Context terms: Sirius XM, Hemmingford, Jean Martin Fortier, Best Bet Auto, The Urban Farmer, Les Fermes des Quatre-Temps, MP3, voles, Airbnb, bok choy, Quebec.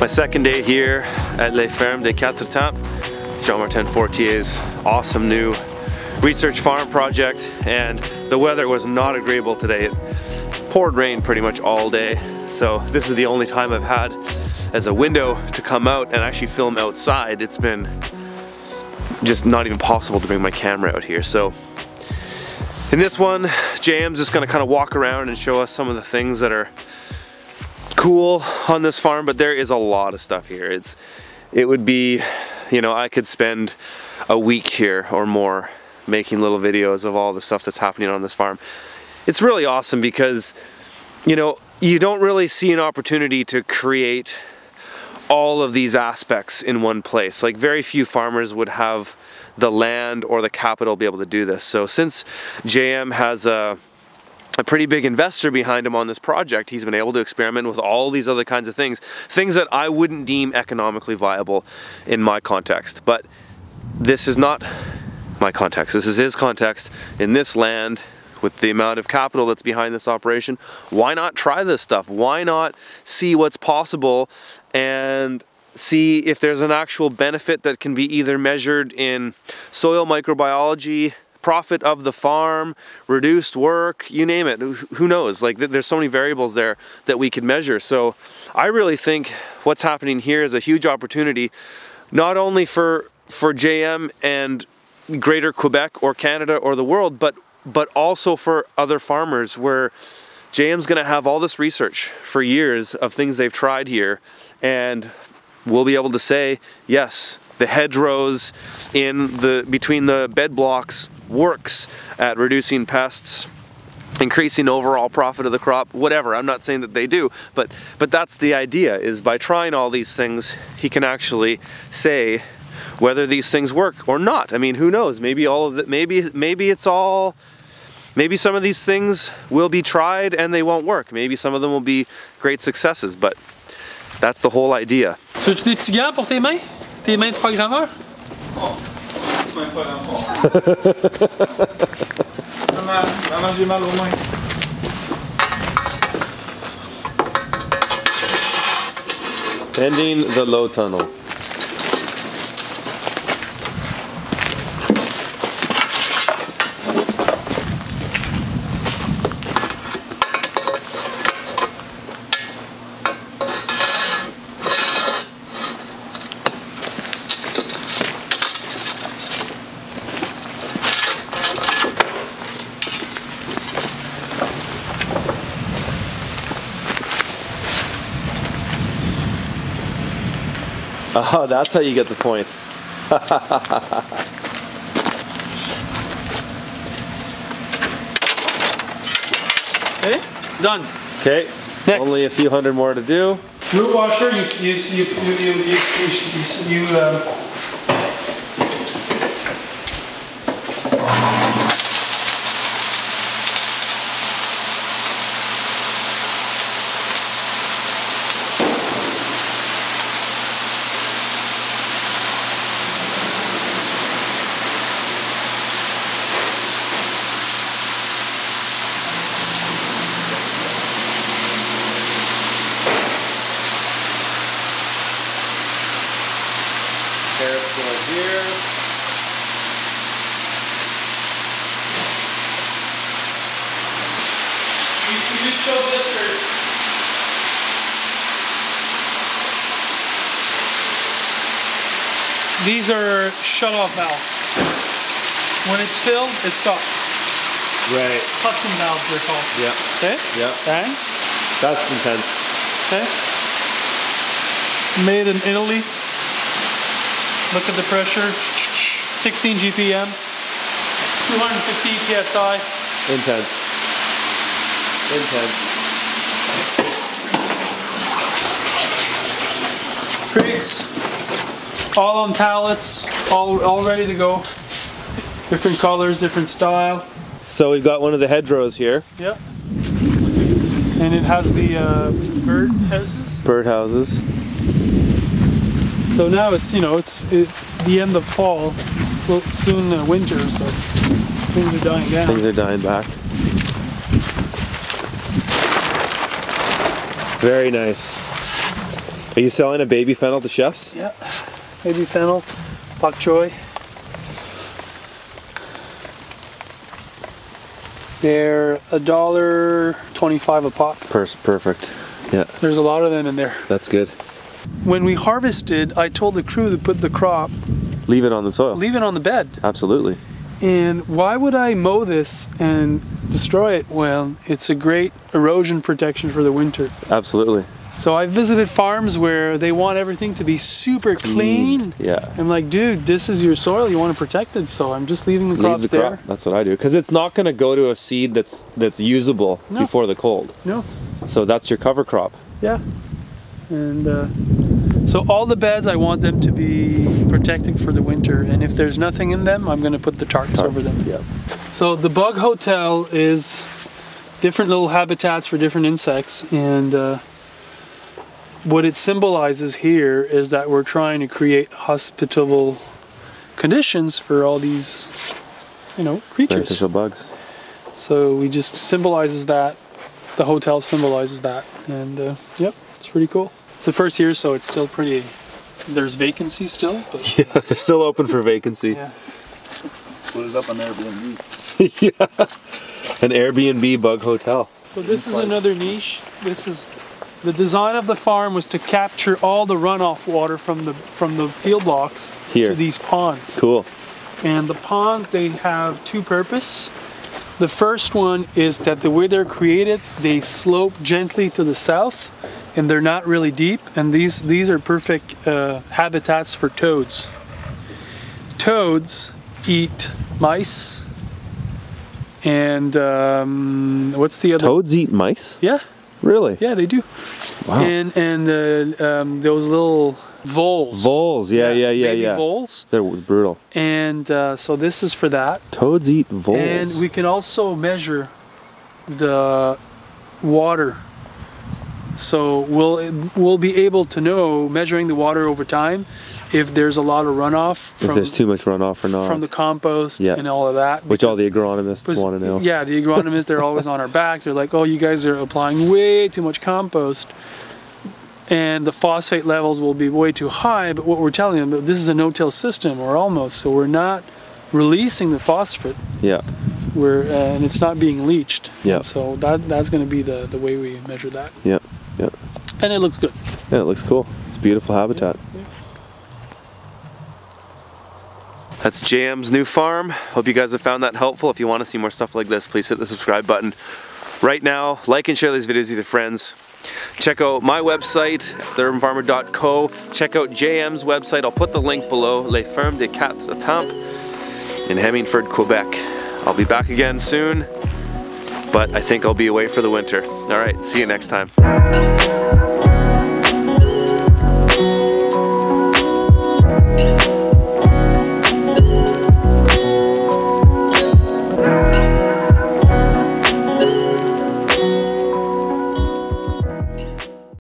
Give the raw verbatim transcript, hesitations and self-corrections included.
My second day here at Les Fermes des Quatre-Temps, Jean Martin Fortier's awesome new research farm project, and the weather was not agreeable today. It poured rain pretty much all day, so this is the only time I've had as a window to come out and actually film outside. It's been just not even possible to bring my camera out here. So in this one, J M's just gonna kind of walk around and show us some of the things that are cool on this farm, but there is a lot of stuff here. It's, it would be, you know, I could spend a week here or more making little videos of all the stuff that's happening on this farm. It's really awesome because, you know, you don't really see an opportunity to create all of these aspects in one place. Like, very few farmers would have the land or the capital to be able to do this. So since J M has a A pretty big investor behind him on this project, he's been able to experiment with all these other kinds of things, things that I wouldn't deem economically viable in my context. But this is not my context. This is his context in this land with the amount of capital that's behind this operation. Why not try this stuff? Why not see what's possible and see if there's an actual benefit that can be either measured in soil microbiology, profit of the farm, reduced work, you name it. Who knows? Like, there's so many variables there that we could measure. So I really think what's happening here is a huge opportunity, not only for for J M and greater Quebec or Canada or the world, but but also for other farmers, where J M's gonna have all this research for years of things they've tried here, and we'll be able to say, yes, the hedgerows in the between the bed blocks works at reducing pests, increasing overall profit of the crop, whatever. I'm not saying that they do, but but that's the idea, is by trying all these things, he can actually say whether these things work or not. I mean, who knows? Maybe all of it, maybe maybe it's all maybe some of these things will be tried and they won't work. Maybe some of them will be great successes, but that's the whole idea. So tu des petits gants pour tes mains? Tes mains de programmeur? Oh, c'est même pas l'enfant. Maman, maman, j'ai mal aux mains. Ending the low tunnel. Oh, that's how you get the point. Okay, done. Okay, next. Only a few hundred more to do. Root washer, you you you you you you, you uh... These are shut-off valves. When it's filled, it stops. Right. Suction valves, they're called. Yeah. Okay? Yeah. Dang. That's intense. Okay. Made in Italy. Look at the pressure. sixteen G P M. two hundred fifty P S I. Intense. Intense. Crates. All on pallets, all, all ready to go. Different colors, different style. So we've got one of the hedgerows here. Yep. And it has the uh, bird houses. Bird houses. So now it's, you know, it's it's the end of fall, well, soon uh, winter, so things are dying down. Things are dying back. Very nice. Are you selling a baby fennel to chefs? Yeah, baby fennel, bok choy. They're a dollar twenty-five a pop. Per perfect. Yeah. There's a lot of them in there. That's good. When we harvested, I told the crew to put the crop. Leave it on the soil. Leave it on the bed. Absolutely. And why would I mow this and destroy it? Well, it's a great erosion protection for the winter. Absolutely. So I visited farms where they want everything to be super clean. clean. Yeah. I'm like, dude, this is your soil. You want to protect it, so I'm just leaving the crops Leave the there. Crop. That's what I do, because it's not going to go to a seed that's that's usable no. before the cold. No. So that's your cover crop. Yeah. And uh, so all the beds, I want them to be protected for the winter. And if there's nothing in them, I'm going to put the tarps Tarp. over them. Yeah. So the bug hotel is different little habitats for different insects, and. Uh, What it symbolizes here is that we're trying to create hospitable conditions for all these, you know, creatures. Beneficial bugs. So we just symbolizes that. The hotel symbolizes that, and uh, yep, it's pretty cool. It's the first year, so it's still pretty. There's vacancy still. But yeah, they're still open for vacancy. Yeah. Put it up on Airbnb. Yeah, an Airbnb bug hotel. So this is another niche. This is. The design of the farm was to capture all the runoff water from the from the field blocks Here. to these ponds. Cool. And the ponds, they have two purposes. The first one is that the way they're created, they slope gently to the south, and they're not really deep. And these these are perfect uh, habitats for toads. Toads eat mice. And um, what's the other? Toads eat mice? Yeah. Really? Yeah, they do. Wow. And and uh, um, those little voles. Voles, yeah, yeah, yeah, yeah. Baby yeah. voles. They're brutal. And uh, so this is for that. Toads eat voles. And we can also measure the water. So we'll we'll be able to know, measuring the water over time, if there's a lot of runoff. From, if there's too much runoff or not. From the compost yeah. and all of that. Which all the agronomists was, want to know. Yeah, the agronomists, they're always on our back. They're like, oh, you guys are applying way too much compost. And the phosphate levels will be way too high. But what we're telling them, but this is a no-till system, or almost. So we're not releasing the phosphate. Yeah. We're, uh, and it's not being leached. Yeah. And so that that's going to be the, the way we measure that. Yeah, yeah. And it looks good. Yeah, it looks cool. It's a beautiful habitat. Yeah. That's J M's new farm. Hope you guys have found that helpful. If you want to see more stuff like this, please hit the subscribe button right now. Like and share these videos with your friends. Check out my website, the urban farmer dot co. Check out J M's website. I'll put the link below, Les Fermes des Quatre-Temps in Hemmingford, Quebec. I'll be back again soon, but I think I'll be away for the winter. All right, see you next time.